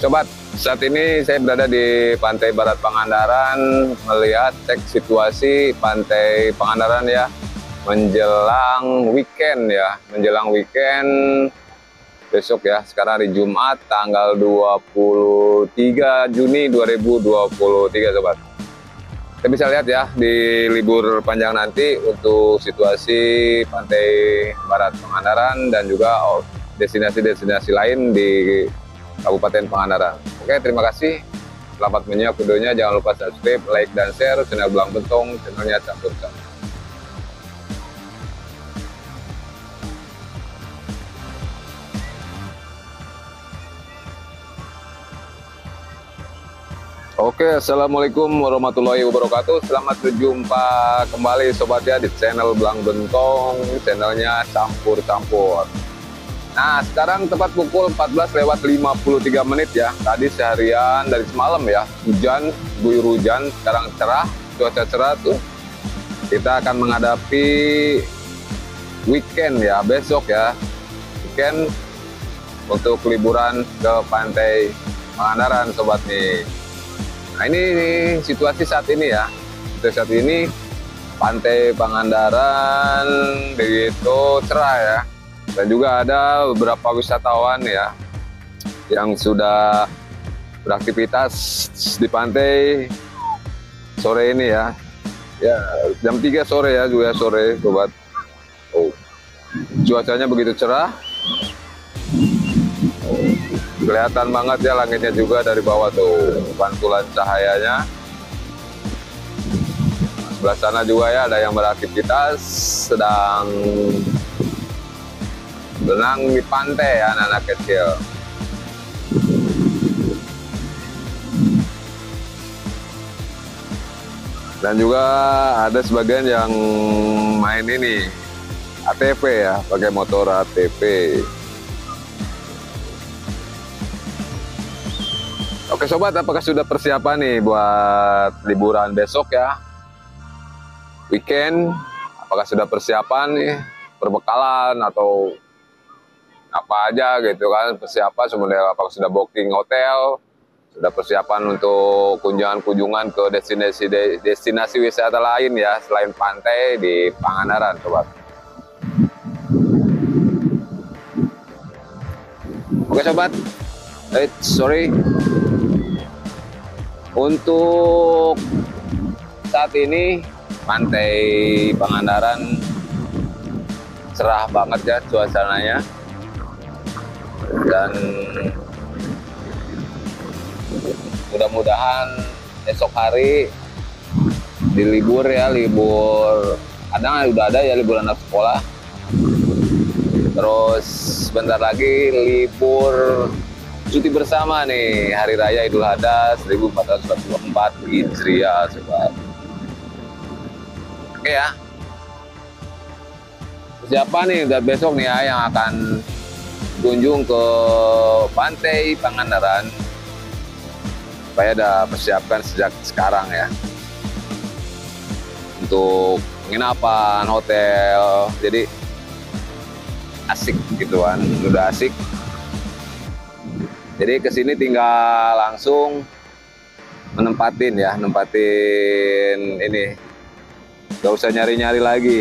Sobat, saat ini saya berada di Pantai Barat Pangandaran, melihat cek situasi Pantai Pangandaran ya, menjelang weekend ya, besok ya, sekarang hari Jumat tanggal 23 Juni 2023 Sobat. Kita bisa lihat ya, di libur panjang nanti untuk situasi Pantai Barat Pangandaran dan juga destinasi-destinasi lain di Kabupaten Pangandaran. Oke, terima kasih. Selamat menyimak videonya. Jangan lupa subscribe, like, dan share. Channel Belang Bentong, channelnya campur-campur. Oke, assalamualaikum warahmatullahi wabarakatuh. Selamat berjumpa kembali sobatnya di channel Belang Bentong, channelnya campur-campur. Nah, sekarang tepat pukul 14:53 ya. Tadi seharian dari semalam ya, hujan, guyur hujan, sekarang cerah, cuaca cerah tuh. Kita akan menghadapi weekend ya, besok ya. Weekend untuk liburan ke Pantai Pangandaran sobat nih. Nah, ini situasi saat ini ya. Saat ini Pantai Pangandaran begitu cerah ya. Dan juga ada beberapa wisatawan ya yang sudah beraktivitas di pantai sore ini ya. Ya, jam 3 sore ya, juga sore sobat. Oh. Cuacanya begitu cerah. Kelihatan banget ya langitnya juga dari bawah tuh, pantulan cahayanya. Sebelah sana juga ya ada yang beraktivitas sedang berenang di pantai ya, anak-anak kecil. Dan juga ada sebagian yang main ini ATV ya, pakai motor ATV. Oke sobat, apakah sudah persiapan nih buat liburan besok ya? Weekend, apakah sudah persiapan nih perbekalan atau apa aja gitu kan, persiapan sebenarnya apakah sudah booking hotel, sudah persiapan untuk kunjungan-kunjungan ke destinasi wisata lain ya selain pantai di Pangandaran sobat. Oke sobat, sorry, untuk saat ini Pantai Pangandaran cerah banget ya suasananya. Dan mudah-mudahan esok hari di libur ya, libur kadang udah ada ya, libur anak sekolah. Terus sebentar lagi libur cuti bersama nih, Hari Raya Idul Adha 1444 Hijriah sobat. Oke ya, siapa nih udah besok nih ya yang akan kunjung ke Pantai Pangandaran, supaya udah persiapkan sejak sekarang ya untuk penginapan, hotel, jadi asik gitu kan, udah asik. Jadi kesini tinggal langsung menempatin ya, nempatin ini, gak usah nyari-nyari lagi.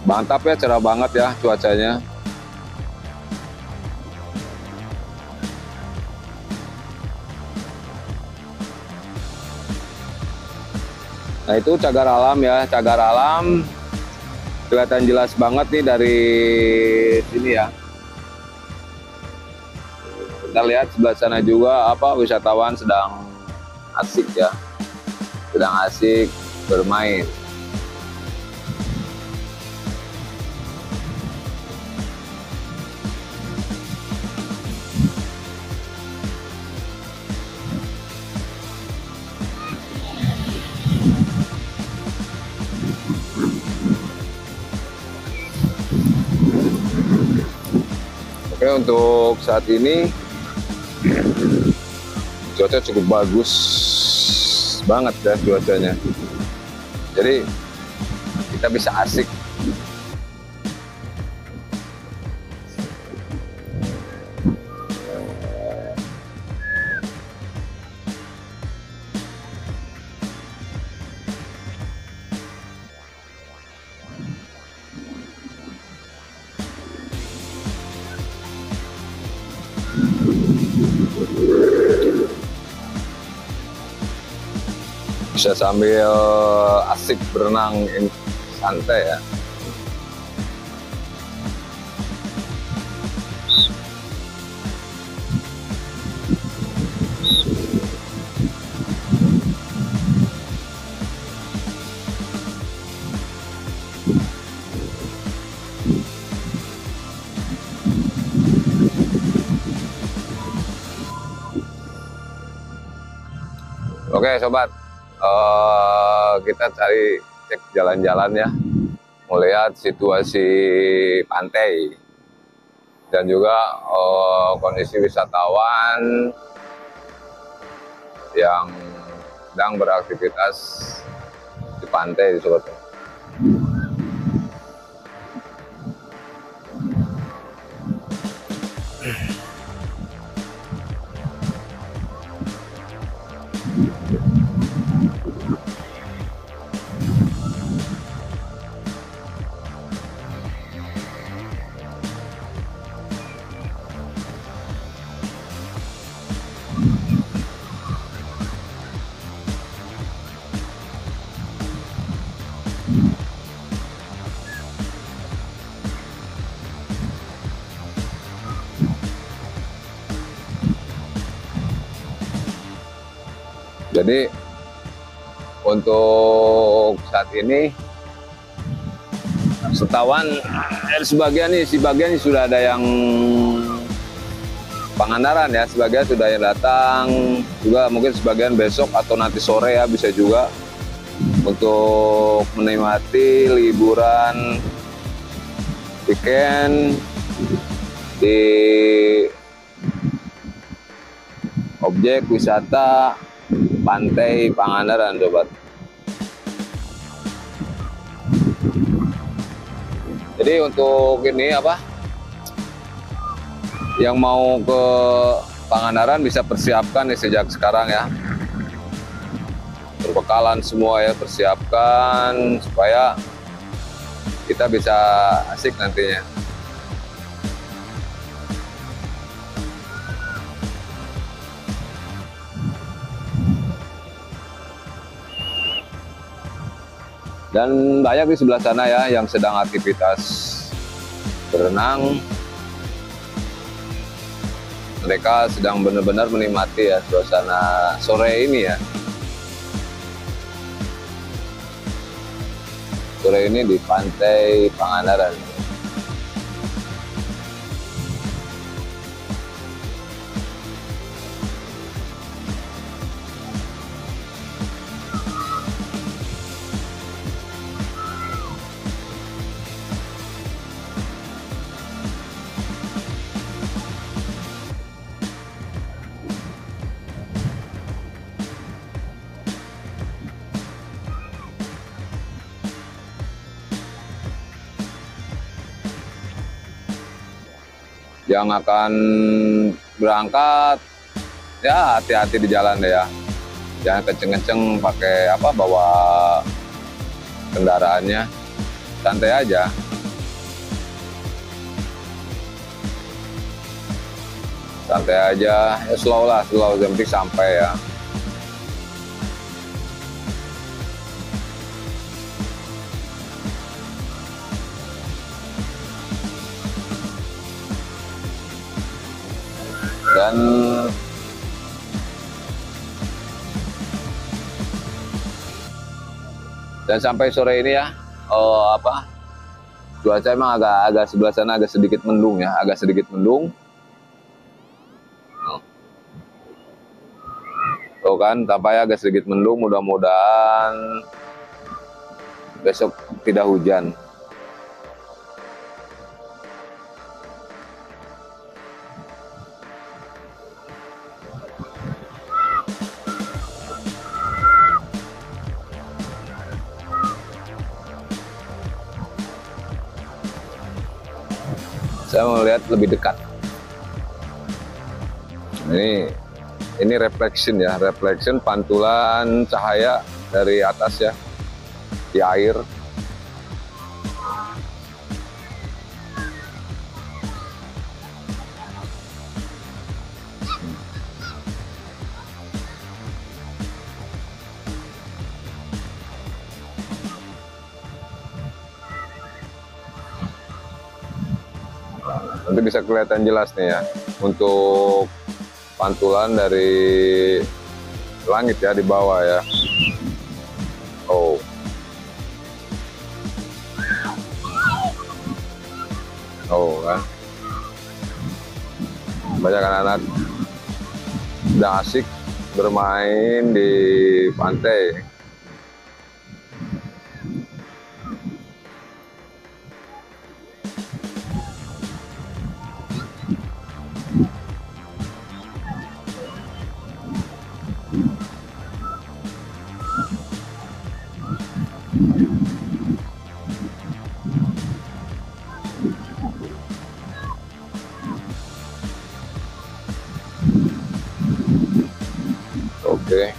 Mantap ya, cerah banget ya cuacanya. Nah itu cagar alam ya, cagar alam kelihatan jelas banget nih dari sini ya. Kita lihat sebelah sana juga apa wisatawan sedang asik ya, sedang asik bermain. Oke, untuk saat ini cuaca cukup bagus banget ya cuacanya. Jadi kita bisa asik bisa sambil asik berenang santai ya. Oke sobat, kita cek jalan-jalan ya, melihat situasi pantai dan juga kondisi wisatawan yang sedang beraktivitas di pantai sobat. Jadi untuk saat ini wisatawan sebagian sudah ada yang Pangandaran ya, sebagian sudah yang datang juga, mungkin sebagian besok atau nanti sore ya bisa juga untuk menikmati liburan weekend di objek wisata Pantai Pangandaran sobat. Jadi untuk ini yang mau ke Pangandaran bisa persiapkan nih sejak sekarang ya, perbekalan semua ya, persiapkan supaya kita bisa asik nantinya. Dan banyak di sebelah sana ya yang sedang aktivitas berenang. Mereka sedang benar-benar menikmati ya suasana sore ini ya. Sore ini di Pantai Pangandaran. Yang akan berangkat ya hati-hati di jalan deh ya, jangan kenceng-kenceng pakai bawa kendaraannya, santai aja. Ya slow lah, yang penting sampai ya. Dan sampai sore ini ya cuaca emang agak sebelah sana agak sedikit mendung ya, tuh kan tampaknya agak sedikit mendung, mudah-mudahan besok tidak hujan. Saya melihat lebih dekat. Ini reflection ya, pantulan cahaya dari atas ya, di air. Nanti bisa kelihatan jelas nih ya, untuk pantulan dari langit ya di bawah ya. Oh. Oh kan. Banyak anak-anak udah asik bermain di pantai. Oke.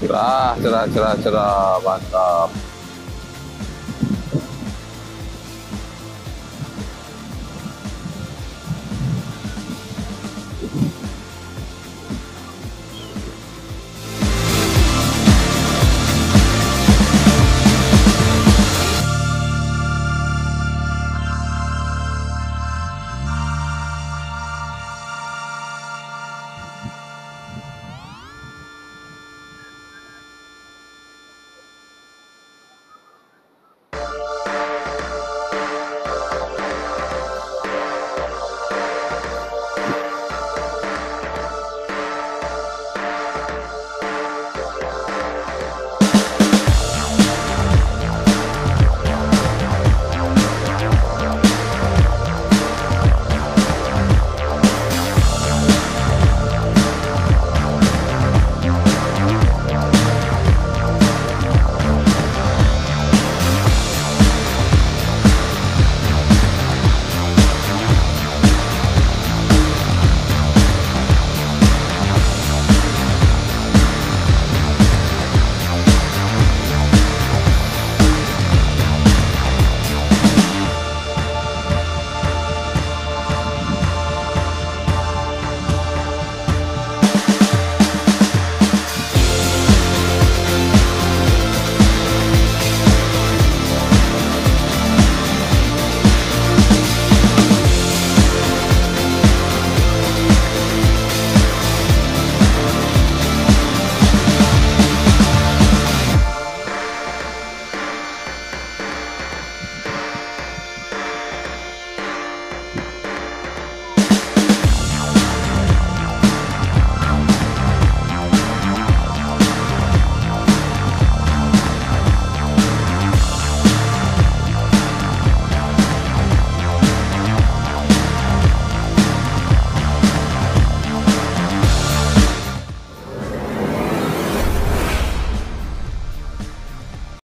Cerah, cerah, mantap.